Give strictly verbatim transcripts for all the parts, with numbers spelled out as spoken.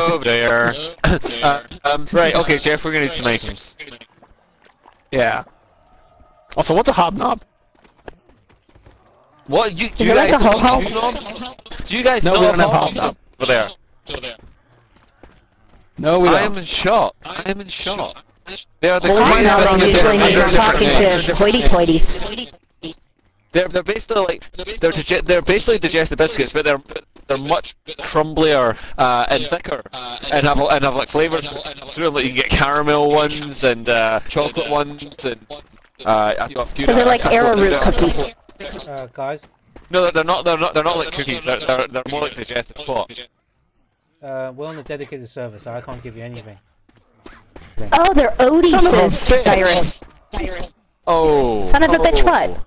Over there. uh, um, right, okay, Jeff, we're gonna need some items. Yeah. Also, what's a hobnob? What? You, do you, you guys like a hobnob? Do you guys no, know we don't have hobnob? Over there. No, we don't. I am in shock. I am in shock. They are the kind of you're talking to hoity-toities. They're they're basically like they're digi they're basically digestive biscuits, but they're they're much crumblier uh, and thicker, and have and have like flavors through them. Like you can get caramel ones and uh, chocolate ones, and uh, so they're like arrowroot cookies. Uh, guys. No, they're not. They're not. They're not like cookies. They're they're, they're more like digestive pot. Uh, we're on a dedicated service, so I can't give you anything. Oh, they're Odysseus. Dyrus. Dyrus. Oh. Son of a bitch! What?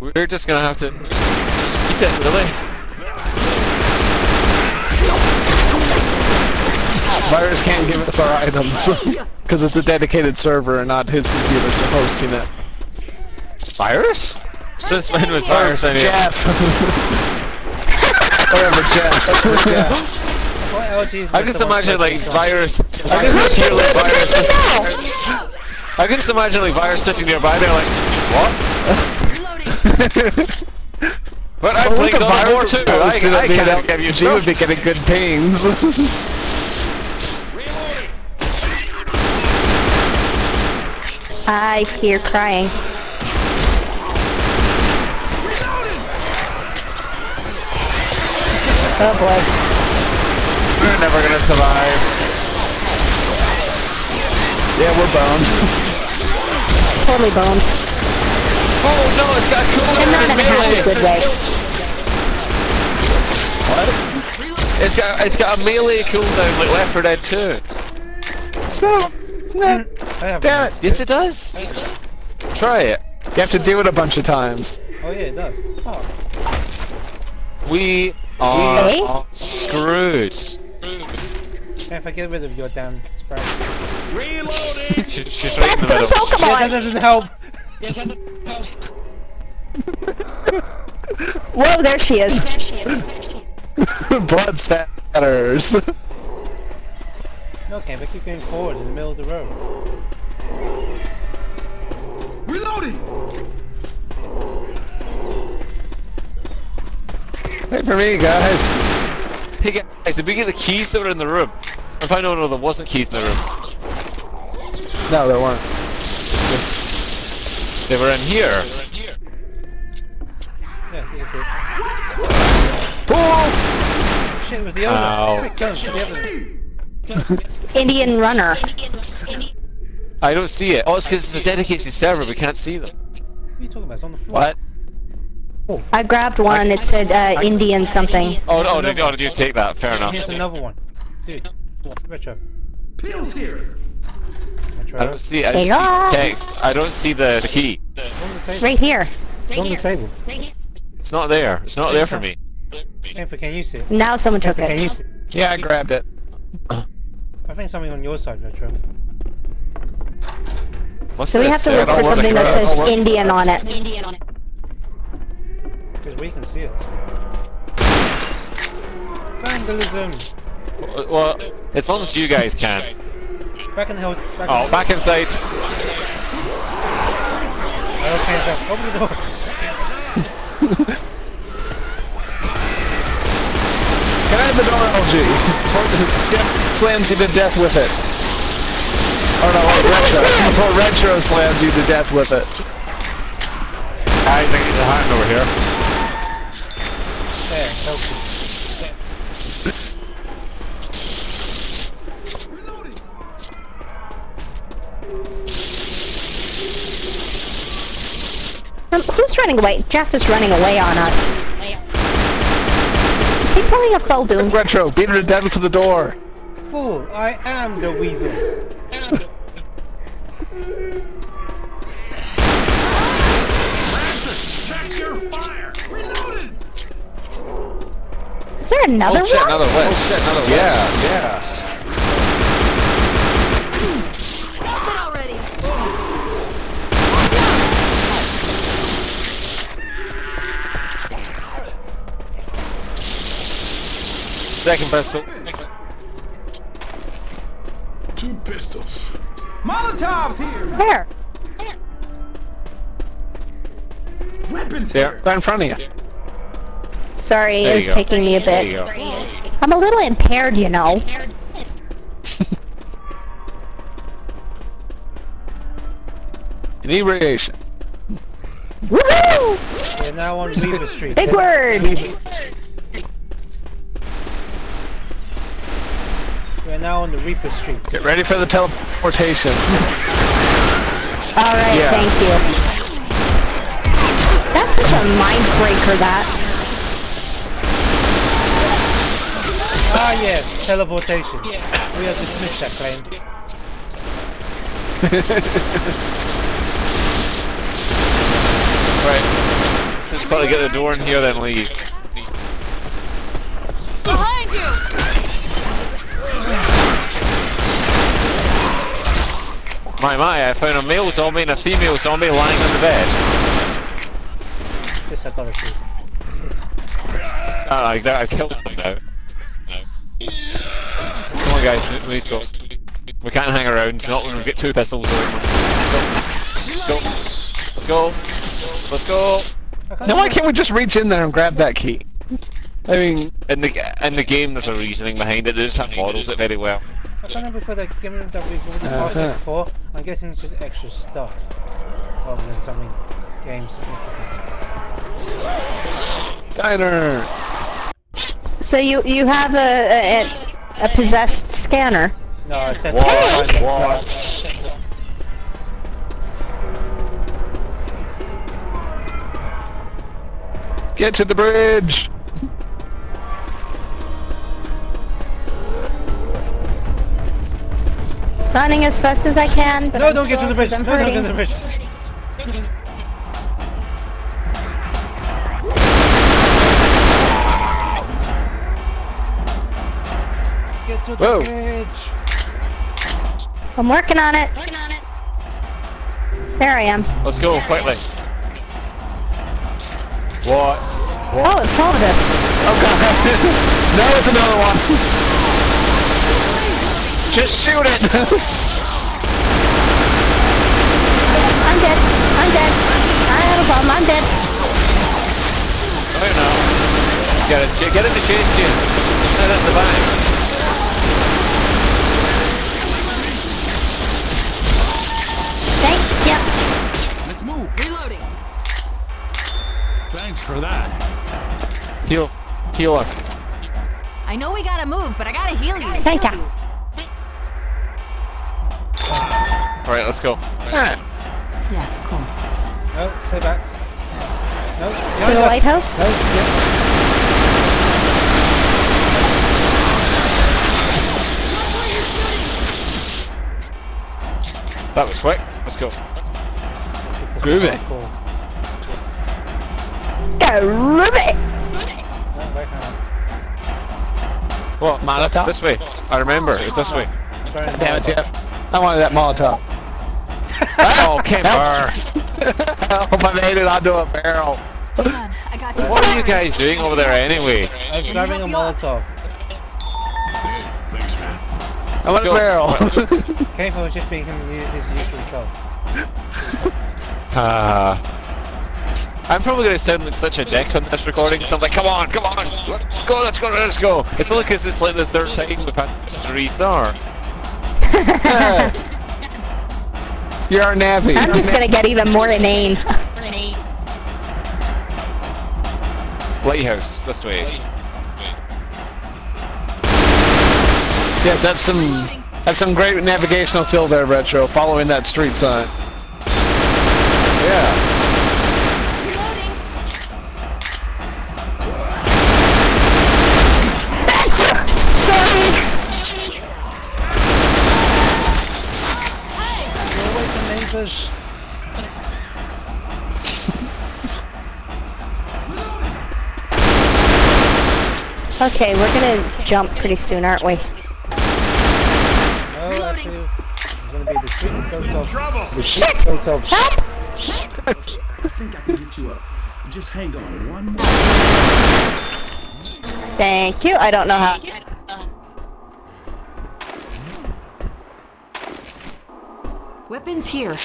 We're just gonna have to eat it, really. Virus can't give us our items because it's a dedicated server and not his computer, so hosting it. Virus? Since mine was virus, I mean. Jeff. Whatever, Jeff. That's Jeff. I just imagine like virus. I just hear like virus. I can just imagine like virus sitting nearby. They're like, what? But I played God War too. I, I, I can't give you. She would be getting good pains. I hear crying. Oh boy. We're never gonna survive. Yeah, we're boned. Totally boned. Oh no, it's got cooler in the melee. A good way. What? It's got it's got a melee cooldown like Left four Dead two. So no, damn it. Yes, it does. Try it. You have to do it a bunch of times. Oh yeah, it does. Oh. We are hey? screwed. Can't forget rid of your damn sprite. Reloading! she, she's right in the middle. Yeah, that doesn't help! Yeah, that doesn't help. Whoa, there she is. Blood spatters. Okay, but keep going forward in the middle of the road. Reloading! Wait for me, guys. Hey guys, did we get the keys that were in the room? I found no, no, there wasn't keys in the room. No, there weren't. They were in here. They were in here. Yeah, these are good. Oh! Shit, it was the other one. The other. Indian runner. I don't see it. Oh, it's because it's a dedicated server. We can't see them. What are you talking about? It's on the floor. What? Oh. I grabbed one. I, it said uh, I, Indian something. Oh, oh, no, no, you take that. Fair enough. Here's another one. Dude, Retro. Pills here. I don't see. I don't see text. I don't see the, the key. Right here. It's on the table. It's not there. It's not there for me. Enfa, can you see it? Now someone took it. Yeah, I grabbed it. I think something on your side, Retro. What's so we have to look for something that says Indian on it. Because we can see it. Vandalism. Well, as long as you guys can. Back in the house. Back oh, in back inside. Okay, Jeff, open the door. Can I have the door, L G? Jeff slams you to death with it. Oh no, or Retro. Or Retro slams you to death with it. I think it's a hand over here. There, help you. Um, who's running away? Jeff is running away on us. Is he pulling a full doom? Retro, beat her down to the door. Fool, I am the weasel. Francis, check your fire. Reloaded. Is there another oh, shit, one? Another one. Oh shit, another one. Yeah, yeah. Second pistol. Two pistols. Molotovs here. Where? Weapons there. Here. Right in front of you. Yeah. Sorry, there it was go. taking me a bit. I'm a little impaired, you know. Inebriation. Woohoo! And now on Weaver Street. Big word! We're now on the Reaper Street. Get ready for the teleportation. Alright, yeah. Thank you. That's such a mind breaker, that. Ah yes, teleportation. Yeah. We have dismissed that claim. Right. Let's just probably get a door in here, then leave. Behind you! My, my, I found a male zombie and a female zombie lying on the bed. Guess I gotta shoot. I don't know, I killed them now. Come on, guys, we need to go. We can't hang around, not when we get two pistols. Let's go. Let's go. Let's go. Let's go! Now why can't we just reach in there and grab that key? I mean, in the in the game there's a reasoning behind it, they just haven't modelled it very well. I can't remember for the game that we've already passed it before, I'm guessing it's just extra stuff. Rather than something games. Diner! So you, you have a, a, a possessed scanner? No, I said what? Get to the bridge! Running as fast as I can, but no, I'm don't get to the bridge! No, hurting. Don't get to the bridge! Get to the Whoa. bridge! I'm working on it! Working on it! There I am. Let's go, quickly. What? What? Oh, it's all of us. Oh god. No, it's another one. Just shoot it. I'm dead. I'm dead. I have a bomb. I'm dead. I don't know. Get it. Get it to chase you. Get it to the back. Thank you. Let's move. Reloading. Thanks for that. Heal. Heal up. I know we gotta move, but I gotta heal you. Thank you. Alright, let's go. Alright. Yeah, cool. No, stay back. No, to the lighthouse? No, yeah. That was quick. Let's go. Groovy. Cool. Go, Ruby! What, Molotov? This way. I remember, it's this way. God damn it, Jeff. I wanted that Molotov. Oh, Kimber! Help, I made it onto a barrel. Come on, I got you. What are you guys doing over there anyway? I was grabbing a Molotov. Thanks, man. I want a barrel. Kimber was just being his usual self. Ah. I'm probably going to sound like such a dick on this recording, so I'm like, come on, come on, let's go, let's go, let's go. It's only because it's like the third time we've had to restart. Yeah. You're our Navi. I'm You're just going to get even more inane. Lighthouse, this way. Yes, that's some, that's some great navigational skill there, Retro, following that street sign. Yeah. Okay, we're gonna jump pretty soon, aren't we? Oh, reloading. It's gonna be the street goes off. Trouble. The shit goes off. Help! I think I can get you up. Just hang on one more. Thank you. I don't know how. Weapons here.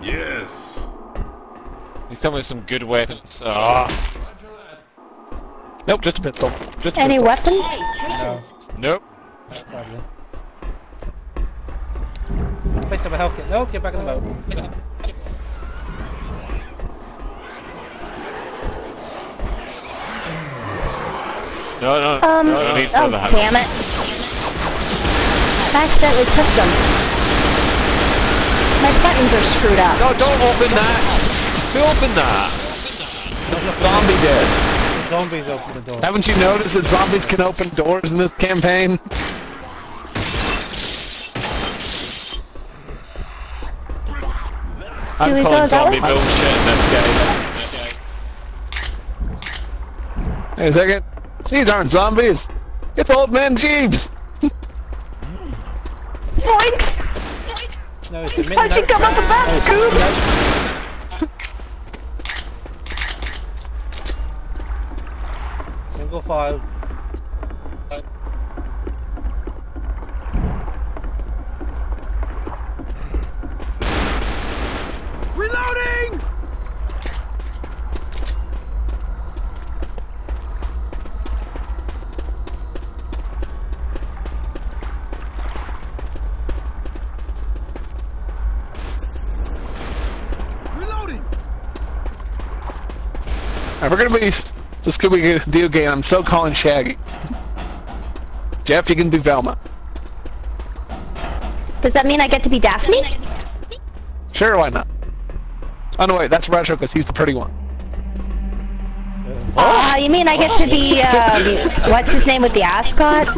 Yes. He's coming with some good weapons. Ah. Nope, just a pistol. Just a Any pistol. weapons? Hey, take no. this. Nope. Sadly. Place up a health kit. Nope, get back in the boat. No, no, um, no, no, no need oh, damn it. I accidentally pushed them. My buttons are screwed up. No, don't open that! Who opened that? The zombie did. The zombies open the door. Haven't you noticed that zombies can open doors in this campaign? I'm Do calling zombie bullshit in this case. Hey, a second. These aren't zombies! It's old man Jeeves! Zoink! No, it's a How'd you come up with that, Scoob? Single file. Reloading! If we're gonna be the Scooby-Doo game, I'm so calling Shaggy. Jeff, you can do Velma. Does that mean I get to be Daphne? Sure, why not? Oh no, wait, that's Retro because he's the pretty one. Ah, uh, oh. You mean I get to be, uh, what's his name with the ascot?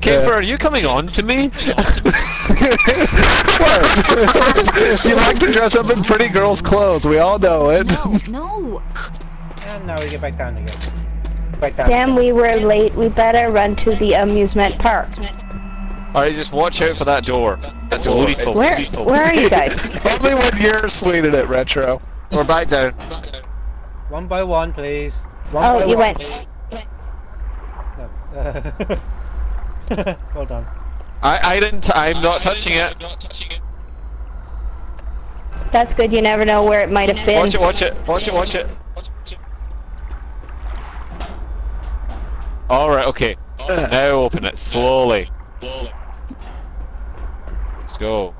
Kipper, are you coming on to me? You like to dress up in pretty girls' clothes, we all know it. No, no. And now we get back down again. Back down Damn, again. we were late. We better run to the amusement park. Alright, just watch out for that door. That's door. Lethal. Where, lethal. Where are you guys? Only when you're sweet at it, Retro. We're back down. One by one, please. One oh, by you one. went. No. Uh, well done. I, I didn't. I'm not touching it. I'm not touching it. That's good. You never know where it might have been. Watch it. Watch it. Watch it. Watch it. All right. Okay. Now open it slowly. Let's go.